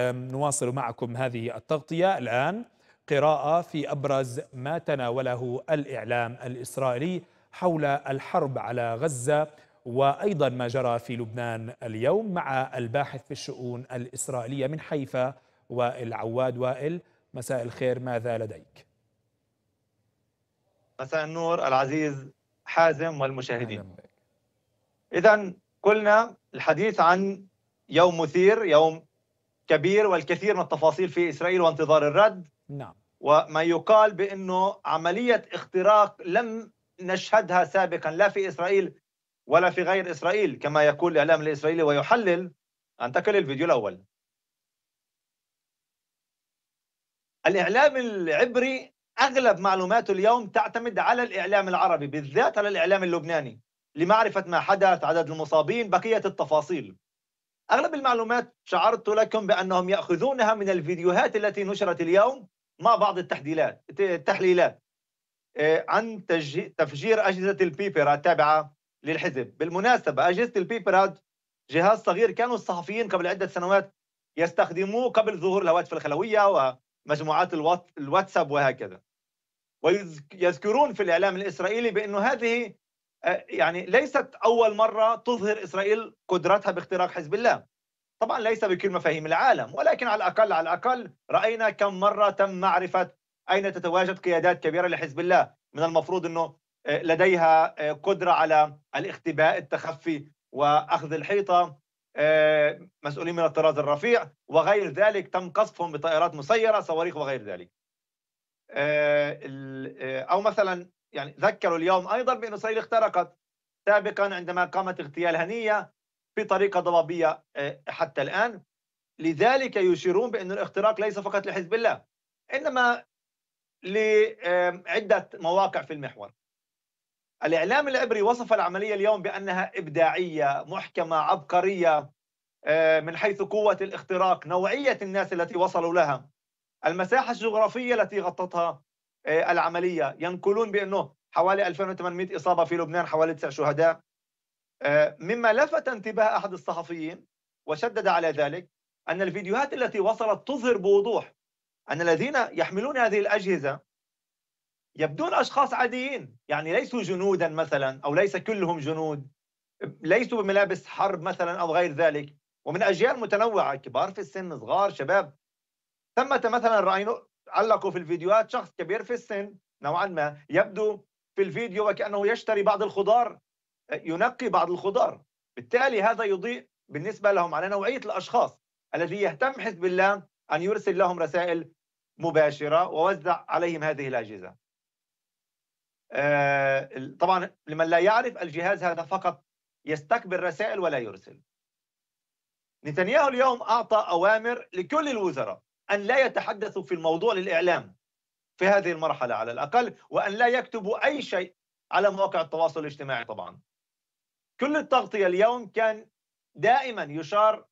نواصل معكم هذه التغطية الآن. قراءة في أبرز ما تناوله الإعلام الإسرائيلي حول الحرب على غزة وأيضا ما جرى في لبنان اليوم مع الباحث في الشؤون الإسرائيلية من حيفا وائل عواد. وائل، مساء الخير، ماذا لديك؟ مساء النور العزيز حازم والمشاهدين. إذن كلنا الحديث عن يوم مثير، يوم كبير والكثير من التفاصيل في إسرائيل وانتظار الرد. نعم. وما يقال بأنه عملية اختراق لم نشهدها سابقا لا في إسرائيل ولا في غير إسرائيل كما يقول الإعلام الإسرائيلي ويحلل. انتقل الفيديو الأول. الإعلام العبري أغلب معلوماته اليوم تعتمد على الإعلام العربي، بالذات على الإعلام اللبناني، لمعرفة ما حدث، عدد المصابين، بقية التفاصيل. أغلب المعلومات شعرت لكم بأنهم يأخذونها من الفيديوهات التي نشرت اليوم مع بعض التحليلات عن تفجير أجهزة البيبرا التابعة للحزب. بالمناسبة أجهزة البيبرا جهاز صغير كانوا الصحفيين قبل عدة سنوات يستخدموه قبل ظهور الهواتف الخلوية ومجموعات الواتساب وهكذا. ويذكرون في الإعلام الإسرائيلي بأنه هذه يعني ليست أول مرة تظهر إسرائيل قدرتها باختراق حزب الله. طبعا ليس بكل مفاهيم العالم، ولكن على الأقل رأينا كم مرة تم معرفة أين تتواجد قيادات كبيرة لحزب الله. من المفروض أنه لديها قدرة على الاختباء، التخفي وأخذ الحيطة، مسؤولين من الطراز الرفيع وغير ذلك، تم قصفهم بطائرات مسيرة، صواريخ وغير ذلك. أو مثلا يعني ذكروا اليوم أيضا بأن إسرائيل اخترقت سابقا عندما قامت اغتيال هنية بطريقة ضبابية حتى الآن. لذلك يشيرون بأن الاختراق ليس فقط لحزب الله إنما لعدة مواقع في المحور. الإعلام العبري وصف العملية اليوم بأنها إبداعية، محكمة، عبقرية، من حيث قوة الاختراق، نوعية الناس التي وصلوا لها، المساحة الجغرافية التي غطتها العملية. ينقلون بأنه حوالي 2800 إصابة في لبنان، حوالي 9 شهداء. مما لفت انتباه أحد الصحفيين وشدد على ذلك أن الفيديوهات التي وصلت تظهر بوضوح أن الذين يحملون هذه الأجهزة يبدون أشخاص عاديين، يعني ليسوا جنودا مثلا، أو ليس كلهم جنود، ليسوا بملابس حرب مثلا أو غير ذلك، ومن أجيال متنوعة، كبار في السن، صغار، شباب. ثمة مثلا رأينا علقوا في الفيديوهات شخص كبير في السن نوعا ما، يبدو في الفيديو وكأنه يشتري بعض الخضار، ينقي بعض الخضار. بالتالي هذا يضيء بالنسبة لهم على نوعية الأشخاص الذي يهتم حزب الله أن يرسل لهم رسائل مباشرة ووزع عليهم هذه الأجهزة. طبعا لمن لا يعرف، الجهاز هذا فقط يستقبل رسائل ولا يرسل. نتنياهو اليوم أعطى أوامر لكل الوزراء أن لا يتحدثوا في الموضوع للإعلام في هذه المرحلة على الأقل، وأن لا يكتبوا أي شيء على مواقع التواصل الاجتماعي. طبعا كل التغطية اليوم كان دائما يشار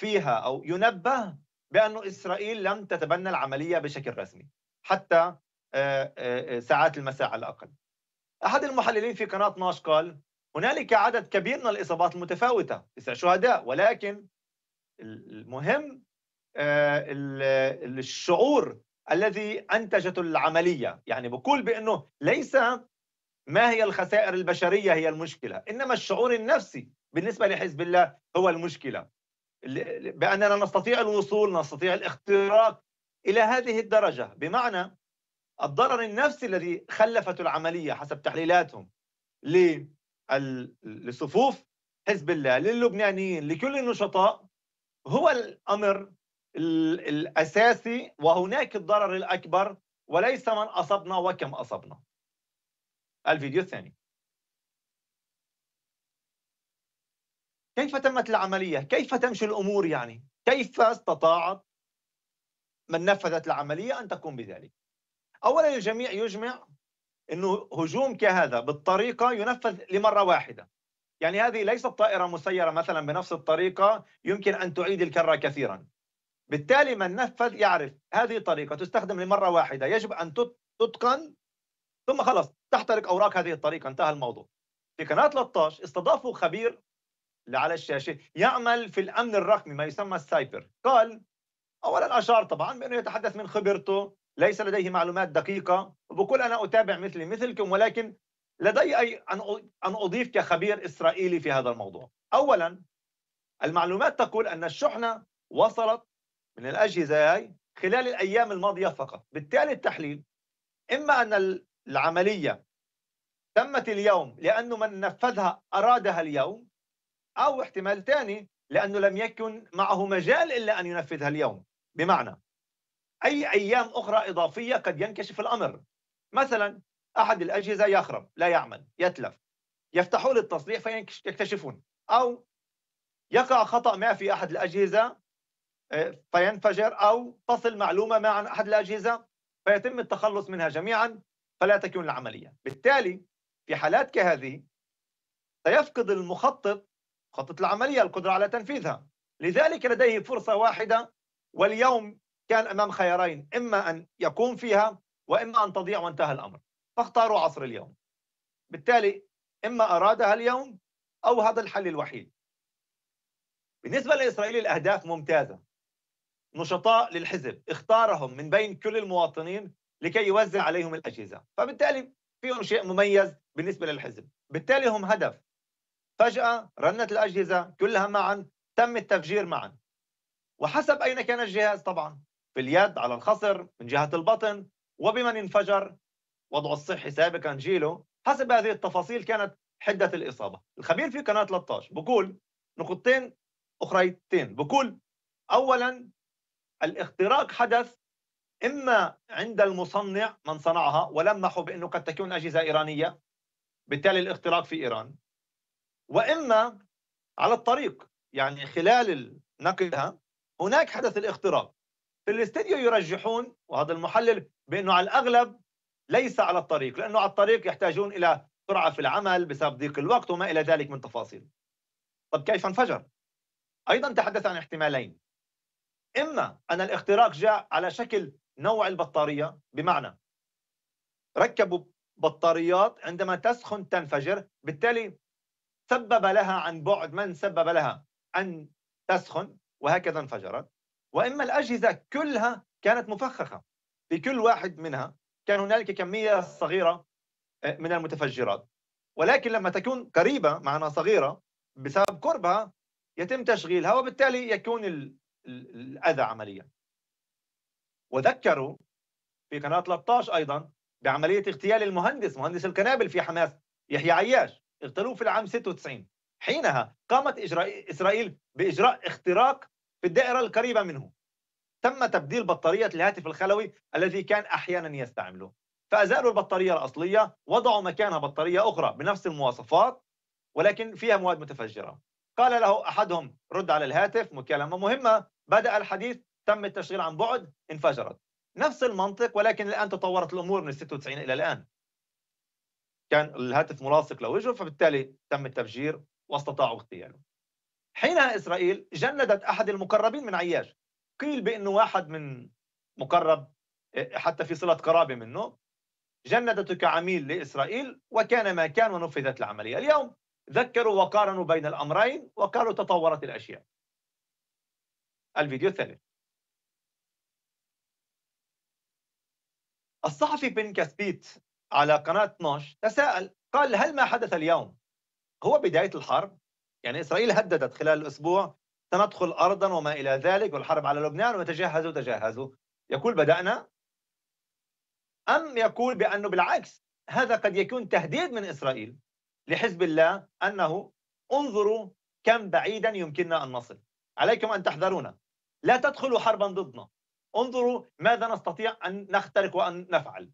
فيها أو ينبه بأن إسرائيل لم تتبنى العملية بشكل رسمي حتى ساعات المساء على الأقل. أحد المحللين في قناة ناش قال هنالك عدد كبير من الإصابات المتفاوتة، 9 شهداء، ولكن المهم الشعور الذي أنتجته العملية. يعني بقول بأنه ليس ما هي الخسائر البشرية هي المشكلة، إنما الشعور النفسي بالنسبة لحزب الله هو المشكلة، بأننا نستطيع الوصول، نستطيع الاختراق إلى هذه الدرجة، بمعنى الضرر النفسي الذي خلفته العملية حسب تحليلاتهم لصفوف حزب الله، للبنانيين، لكل النشطاء، هو الأمر الأساسي، وهناك الضرر الأكبر وليس من أصبنا وكم أصبنا. الفيديو الثاني. كيف تمت العملية؟ كيف تمشي الأمور يعني؟ كيف استطاعت من نفذت العملية أن تقوم بذلك؟ أولا الجميع يجمع أنه هجوم كهذا بالطريقة ينفذ لمرة واحدة. يعني هذه ليست طائرة مسيرة مثلا بنفس الطريقة يمكن أن تعيد الكرة كثيرا. بالتالي من نفذ يعرف هذه الطريقة تستخدم لمرة واحدة، يجب أن تتقن، ثم خلص تحترق أوراق هذه الطريقة، انتهى الموضوع. في قناة 13 استضافوا خبير على الشاشة يعمل في الأمن الرقمي، ما يسمى السايبر، قال أولا أشار طبعا بأنه يتحدث من خبرته، ليس لديه معلومات دقيقة، وبقول أنا أتابع مثلي مثلكم، ولكن لدي أن أضيف كخبير إسرائيلي في هذا الموضوع. أولا المعلومات تقول أن الشحنة وصلت من الأجهزة هاي خلال الأيام الماضية فقط، بالتالي التحليل إما أن العملية تمت اليوم لأنه من نفذها أرادها اليوم، أو احتمال ثاني لأنه لم يكن معه مجال إلا أن ينفذها اليوم، بمعنى أي أيام أخرى إضافية قد ينكشف الأمر. مثلا أحد الأجهزة يخرب، لا يعمل، يتلف، يفتحوا للتصليح فيكتشفون، أو يقع خطأ ما في أحد الأجهزة فينفجر، أو تصل معلومة ما عن أحد الأجهزة فيتم التخلص منها جميعا فلا تكون العملية. بالتالي في حالات كهذه سيفقد المخطط العملية القدرة على تنفيذها، لذلك لديه فرصة واحدة، واليوم كان أمام خيارين، إما أن يقوم فيها وإما أن تضيع وانتهى الأمر، فاختاروا عصر اليوم. بالتالي إما أرادها اليوم أو هذا الحل الوحيد. بالنسبة لإسرائيل الأهداف ممتازة، نشطاء للحزب اختارهم من بين كل المواطنين لكي يوزع عليهم الأجهزة، فبالتالي فيهم شيء مميز بالنسبة للحزب، بالتالي هم هدف. فجأة رنت الأجهزة كلها معا، تم التفجير معا، وحسب أين كان الجهاز طبعا، في اليد، على الخصر، من جهة البطن، وبمن انفجر، وضعه الصحي سابقا، جيله، حسب هذه التفاصيل كانت حدة الإصابة. الخبير في قناة 13 بقول نقطتين أخريتين، بقول أولا الاختراق حدث إما عند المصنع من صنعها ولمحوا بأنه قد تكون أجهزة إيرانية، بالتالي الاختراق في إيران، وإما على الطريق، يعني خلال نقلها هناك حدث الاختراق. في الاستديو يرجحون، وهذا المحلل، بأنه على الأغلب ليس على الطريق، لأنه على الطريق يحتاجون إلى سرعة في العمل بسبب ضيق الوقت وما إلى ذلك من تفاصيل. طب كيف انفجر؟ أيضا تحدث عن احتمالين، إما أن الاختراق جاء على شكل نوع البطارية، بمعنى ركبوا بطاريات عندما تسخن تنفجر، بالتالي سبب لها عن بعد من سبب لها أن تسخن وهكذا انفجرت، وإما الأجهزة كلها كانت مفخخة، في كل واحد منها كان هنالك كمية صغيرة من المتفجرات، ولكن لما تكون قريبة، معناها صغيرة، بسبب قربها يتم تشغيلها وبالتالي يكون الأذى عمليا. وذكروا في قناة 13 أيضا بعملية اغتيال مهندس القنابل في حماس يحيى عياش، اغتالوه في العام 96، حينها قامت إسرائيل بإجراء اختراق في الدائرة القريبة منه، تم تبديل بطارية الهاتف الخلوي الذي كان أحيانا يستعمله، فأزالوا البطارية الأصلية، وضعوا مكانها بطارية أخرى بنفس المواصفات ولكن فيها مواد متفجرة. قال له أحدهم رد على الهاتف، مكالمة مهمة، بدأ الحديث، تم التشغيل عن بعد، انفجرت. نفس المنطق، ولكن الآن تطورت الأمور من 96 إلى الآن، كان الهاتف ملاصق لوجهه فبالتالي تم التفجير واستطاعوا اغتياله. حينها إسرائيل جندت أحد المقربين من عياش، قيل بأنه واحد من مقرب حتى في صلة قرابة منه، جندته كعميل لإسرائيل، وكان ما كان ونفذت العملية. اليوم ذكروا وقارنوا بين الأمرين وقالوا تطورت الأشياء. الفيديو الثالث. الصحفي بين كاسبيت على قناة 12 تساءل، قال هل ما حدث اليوم هو بداية الحرب؟ يعني إسرائيل هددت خلال الأسبوع سندخل أرضا وما إلى ذلك، والحرب على لبنان، وتجهزوا يقول بدأنا، أم يقول بأنه بالعكس هذا قد يكون تهديد من إسرائيل لحزب الله، أنه انظروا كم بعيدا يمكننا أن نصل، عليكم أن تحذرونا، لا تدخلوا حربا ضدنا، انظروا ماذا نستطيع أن نخترق وأن نفعل،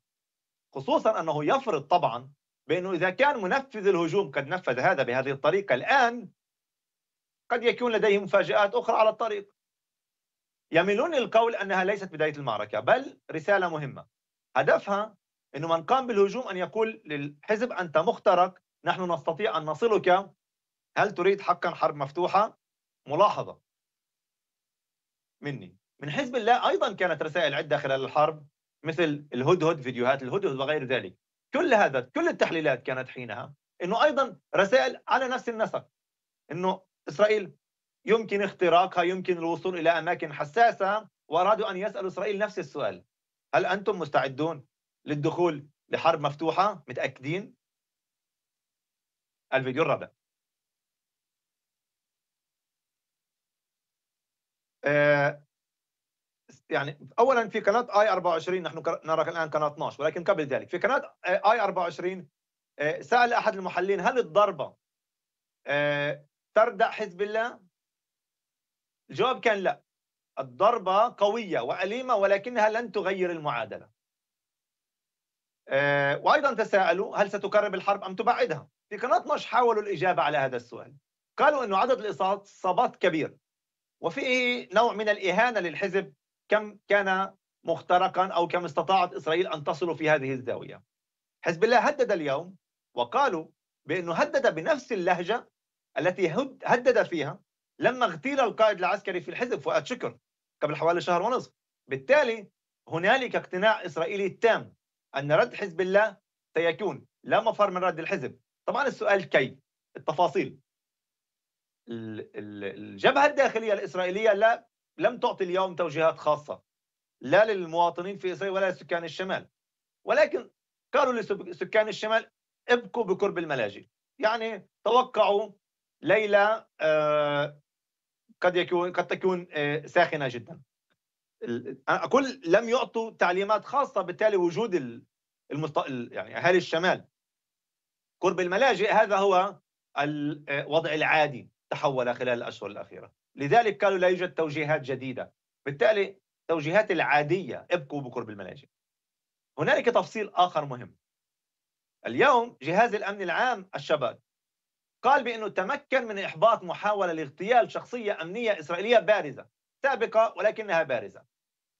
خصوصا أنه يفرض طبعا بأنه إذا كان منفذ الهجوم قد نفذ هذا بهذه الطريقة الآن، قد يكون لديه مفاجآت أخرى على الطريق. يميلون للقول أنها ليست بداية المعركة، بل رسالة مهمة هدفها أنه من قام بالهجوم أن يقول للحزب أنت مخترق، نحن نستطيع أن نصلك، هل تريد حقا حرب مفتوحة؟ ملاحظة مني من حزب الله، أيضا كانت رسائل عدة خلال الحرب مثل الهدهد، فيديوهات الهدهد وغير ذلك، كل هذا، كل التحليلات كانت حينها أنه أيضا رسائل على نفس النسق، أنه إسرائيل يمكن اختراقها، يمكن الوصول إلى أماكن حساسة، وأرادوا أن يسألوا إسرائيل نفس السؤال: هل أنتم مستعدون للدخول لحرب مفتوحة؟ متأكدين؟ الفيديو الرابع. يعني أولا في قناة آي 24، نحن نراك الآن قناة 12، ولكن قبل ذلك في قناة آي 24 سأل أحد المحللين: هل الضربة تردع حزب الله؟ الجواب كان لا، الضربة قوية وأليمة ولكنها لن تغير المعادلة. وأيضا تساءلوا: هل ستكرر الحرب أم تبعدها؟ في قناة 12 حاولوا الإجابة على هذا السؤال، قالوا أنه عدد الإصابات كبير وفيه نوع من الإهانة للحزب، كم كان مخترقا أو كم استطاعت إسرائيل أن تصل في هذه الزاوية. حزب الله هدد اليوم وقالوا بأنه هدد بنفس اللهجة التي هدد فيها لما اغتيل القائد العسكري في الحزب فؤاد شكر قبل حوالي شهر ونصف. بالتالي هنالك اقتناع إسرائيلي تام أن رد حزب الله سيكون لا مفر من رد الحزب. طبعا السؤال كيف؟ التفاصيل. الجبهة الداخلية الإسرائيلية لم تعطي اليوم توجيهات خاصة لا للمواطنين في إسرائيل ولا لسكان الشمال، ولكن قالوا لسكان الشمال: ابقوا بقرب الملاجئ، يعني توقعوا ليلة قد تكون ساخنة جدا. أنا أقول لم يعطوا تعليمات خاصة، بالتالي وجود يعني أهالي الشمال قرب الملاجئ هذا هو الوضع العادي تحول خلال الأشهر الأخيرة، لذلك قالوا لا يوجد توجيهات جديدة، بالتالي التوجيهات العادية ابقوا بقرب الملاجئ. هنالك تفصيل آخر مهم. اليوم جهاز الأمن العام الشباك قال بأنه تمكن من إحباط محاولة لاغتيال شخصية أمنية إسرائيلية بارزة سابقة، ولكنها بارزة،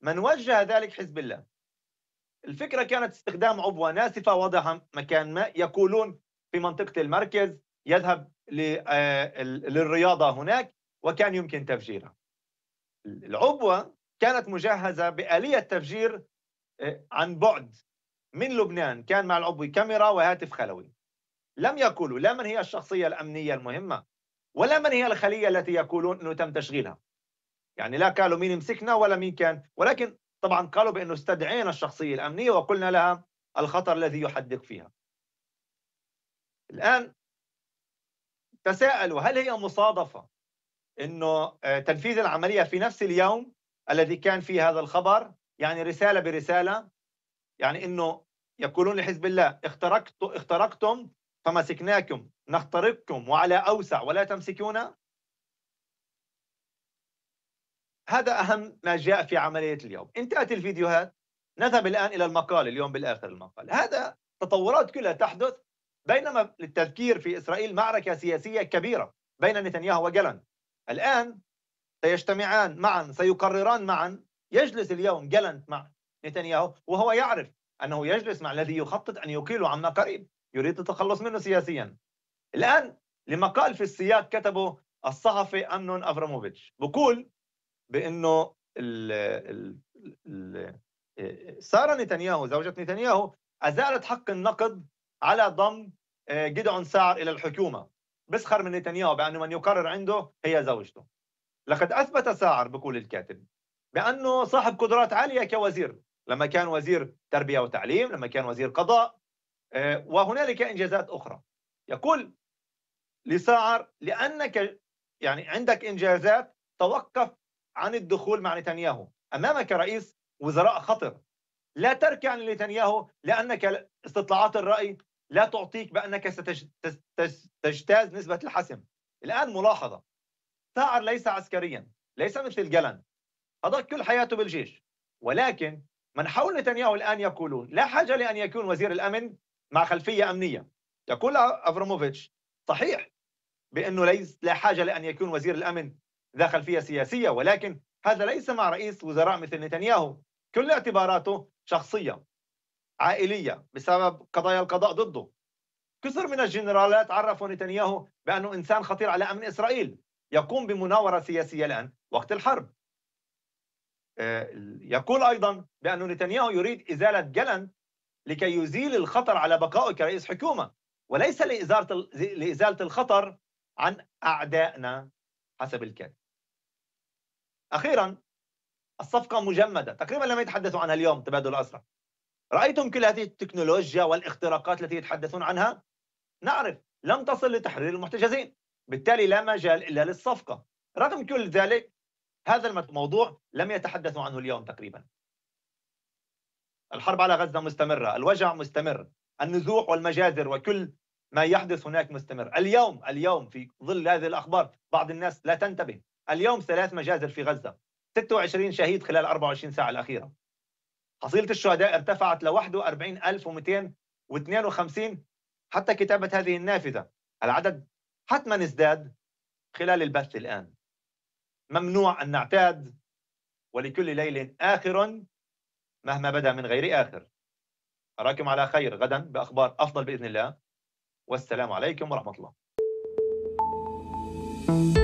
من وجه ذلك حزب الله. الفكرة كانت استخدام عبوة ناسفة وضعها مكان ما، يقولون في منطقة المركز، يذهب للرياضة هناك، وكان يمكن تفجيرها. العبوة كانت مجهزة بآلية تفجير عن بعد من لبنان، كان مع العبوة كاميرا وهاتف خلوي. لم يقولوا لا من هي الشخصية الأمنية المهمة ولا من هي الخلية التي يقولون أنه تم تشغيلها، يعني لا قالوا مين مسكنا ولا مين كان، ولكن طبعا قالوا بأنه استدعينا الشخصية الأمنية وقلنا لها الخطر الذي يحدق فيها. الآن تساءلوا: هل هي مصادفة أنه تنفيذ العملية في نفس اليوم الذي كان فيه هذا الخبر، يعني رسالة برسالة، يعني أنه يقولون لحزب الله: اخترقتم فمسكناكم، نخترقكم وعلى أوسع ولا تمسكونا؟ هذا أهم ما جاء في عملية اليوم. انتهت الفيديوهات، نذهب الآن إلى المقال اليوم بالآخر المقال. هذا تطورات كلها تحدث بينما للتذكير في إسرائيل معركة سياسية كبيرة بين نتنياهو وجالانت. الآن سيجتمعان معا، سيقرران معا. يجلس اليوم جالانت مع نتنياهو وهو يعرف أنه يجلس مع الذي يخطط أن يقيله عما قريب، يريد التخلص منه سياسيا. الآن لمقال في السياق كتبه الصحفي امنون افراموفيتش، بقول بأنه سارة نتنياهو زوجة نتنياهو أزالت حق النقد على ضم جدعون ساعر إلى الحكومة، بسخر من نتنياهو بأنه من يقرر عنده هي زوجته. لقد أثبت ساعر، بقول الكاتب، بأنه صاحب قدرات عالية كوزير، لما كان وزير تربية وتعليم، لما كان وزير قضاء، وهنالك إنجازات أخرى. يقول لساعر: لأنك يعني عندك إنجازات توقف عن الدخول مع نتنياهو، أمامك رئيس وزراء خطر، لا تركع لنتنياهو لأنك استطلاعات الرأي لا تعطيك بأنك ستجتاز نسبة الحسم. الآن ملاحظة: ساعر ليس عسكريا، ليس مثل جالانت، قضى كل حياته بالجيش، ولكن من حول نتنياهو الآن يقولون لا حاجة لأن يكون وزير الأمن مع خلفية أمنية. يقول أفراموفيتش: صحيح بأنه لا حاجة لأن يكون وزير الأمن ذا خلفية سياسية، ولكن هذا ليس مع رئيس وزراء مثل نتنياهو، كل اعتباراته شخصية عائلية بسبب قضايا القضاء ضده. كثر من الجنرالات عرفوا نتنياهو بأنه إنسان خطير على أمن إسرائيل، يقوم بمناورة سياسية الآن وقت الحرب. يقول أيضا بأنه نتنياهو يريد إزالة جالانت لكي يزيل الخطر على بقائه كرئيس حكومة، وليس لإزالة الخطر عن أعدائنا، حسب الكاتب. أخيرا الصفقة مجمدة تقريبا، لم يتحدثوا عنها اليوم تبادل الأسرى. رأيتم كل هذه التكنولوجيا والاختراقات التي يتحدثون عنها؟ نعرف لم تصل لتحرير المحتجزين، بالتالي لا مجال إلا للصفقة. رغم كل ذلك هذا الموضوع لم يتحدثوا عنه اليوم تقريبا. الحرب على غزة مستمرة، الوجع مستمر، النزوح والمجازر وكل ما يحدث هناك مستمر. اليوم في ظل هذه الأخبار بعض الناس لا تنتبه، اليوم 3 مجازر في غزة، 26 شهيد خلال 24 ساعة الأخيرة. حصيلة الشهداء ارتفعت ل 41252 حتى كتابة هذه النافذة. العدد حتما ازداد خلال البث الآن. ممنوع أن نعتاد، ولكل ليل آخر مهما بدا من غير آخر. أراكم على خير غدا بأخبار أفضل بإذن الله، والسلام عليكم ورحمة الله.